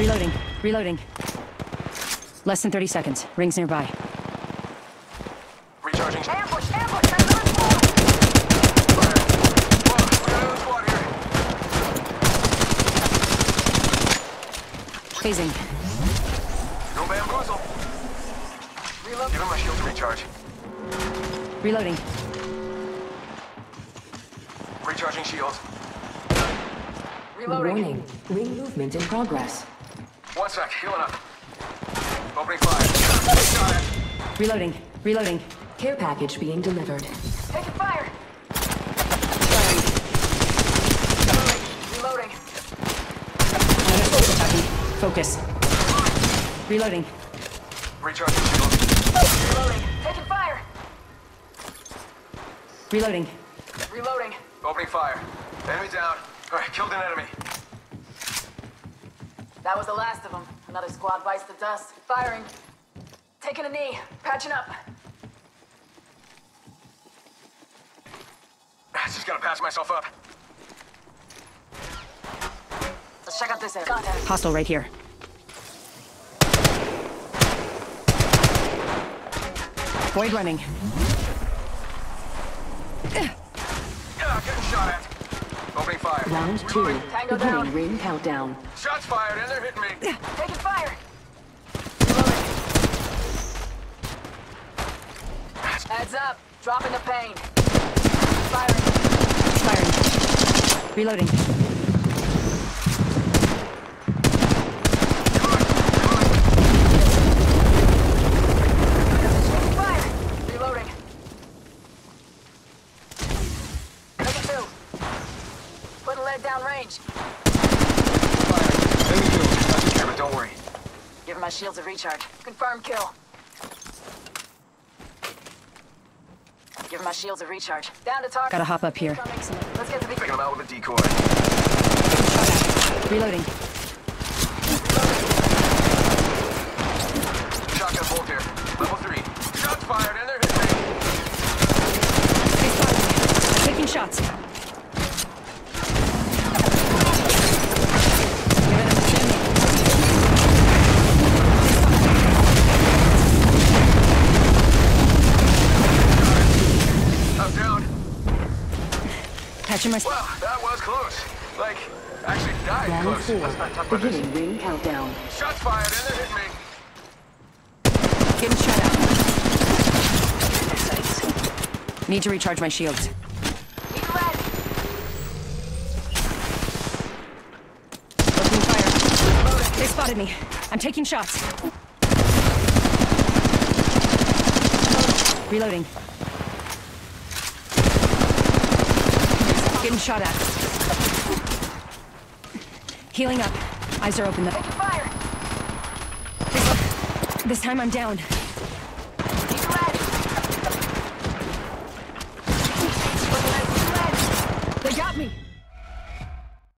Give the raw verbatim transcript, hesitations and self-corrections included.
Reloading. Reloading. Less than thirty seconds. Rings nearby. Recharging. Ambush! Ambush! Another squad! We got another squad here. Phasing. No bamboozle. Reload. Give him my shield to recharge. Reloading. Recharging shield. Reloading. Warning. Ring movement in progress. One sec. Healing up. Opening fire. Reloading. Reloading. Care package being delivered. Taking fire. Reloading. Reloading. Focus. Reloading. Recharging shield. Reloading. Taking fire. Reloading. Reloading. Opening fire. Enemy down. All right, killed an enemy. That was the last of them. Another squad bites the dust. Firing. Taking a knee. Patching up. Just gotta patch myself up. Let's check out this area. Contact. Hostile right here. Void running. Yeah, getting shot at. Opening fire. Round two. Tango down. Ring countdown. Shots fired and they're hitting me. Yeah. Taking fire. Heads up. Dropping the pain. Firing. Firing. Reloading. Fire. Reloading. Taking two. Putting lead down range. Fire. Taking two. Not secure, but don't worry. Giving my shields a recharge. Confirm kill. Give my shields a recharge. Down to target. Gotta hop up here. Let's get to the pick him out with a decoy. Reloading. Reloading. Shotgun bolt here. Level three. Shots fired and they're hitting. Taking shots. Wow, that was close. Like, actually died round close. Let's not talk about this. Ring countdown. Shots fired and they're hitting me. Getting shot out. Need to recharge my shields. Need a red. Opening fire. They spotted me. I'm taking shots. Reloading. Getting shot at. Healing up. Eyes are open. Though. Taking fire. This, this time I'm down. He's red. He's red. They got me.